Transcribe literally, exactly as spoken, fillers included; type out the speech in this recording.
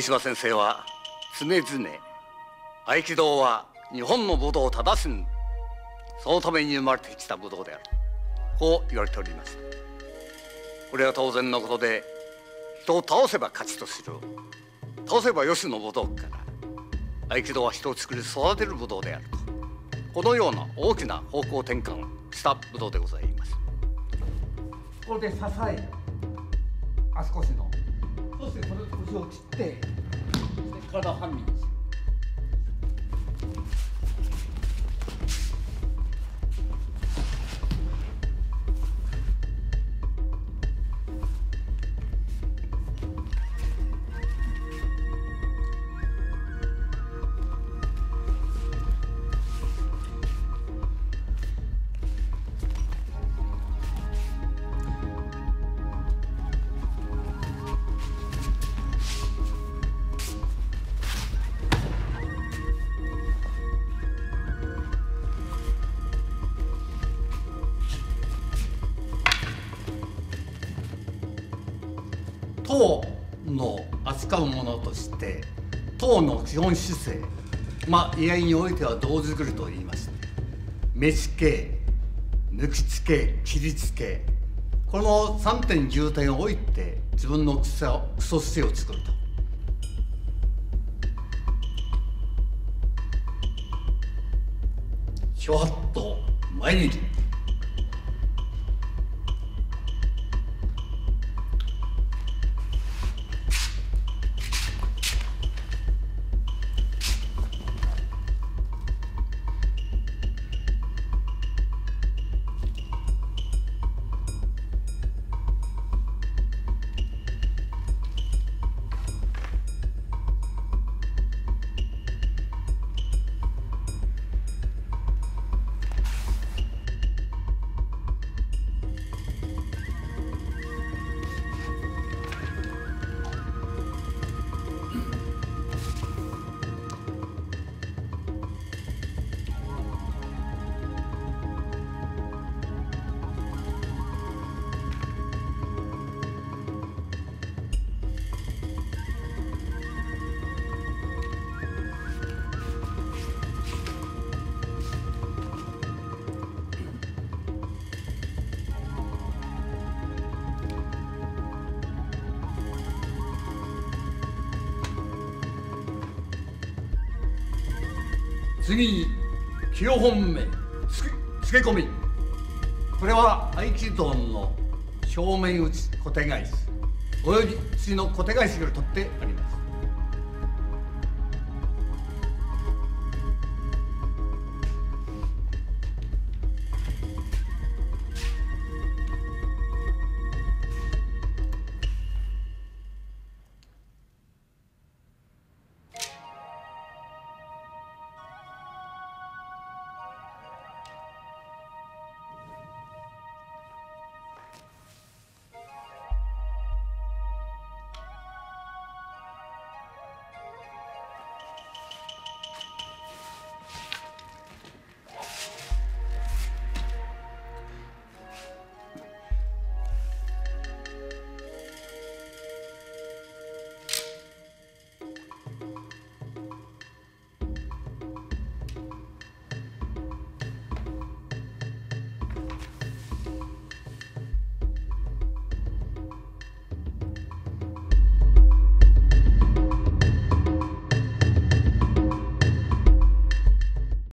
上嶋先生は常々合気道は日本の武道を正すんだ、そのために生まれてきた武道である、こう言われておりました。これは当然のことで、人を倒せば勝ちとする、倒せばよしの武道から合気道は人を作り育てる武道であると、このような大きな方向転換をした武道でございます。これで支え、足腰の、そしてそれ腰を切って、体を半身にする。刀の扱うものとして刀の基本姿勢、まあ居合においては胴作りといいまして、目付け、抜きつけ、切りつけ、このさんてん重点を置いて自分の基礎姿勢を作ると。ひょわっと前に出る。次に清本命、つけ込み、これは合気道の正面打ち小手返しおよび次の小手返しより取ってあります。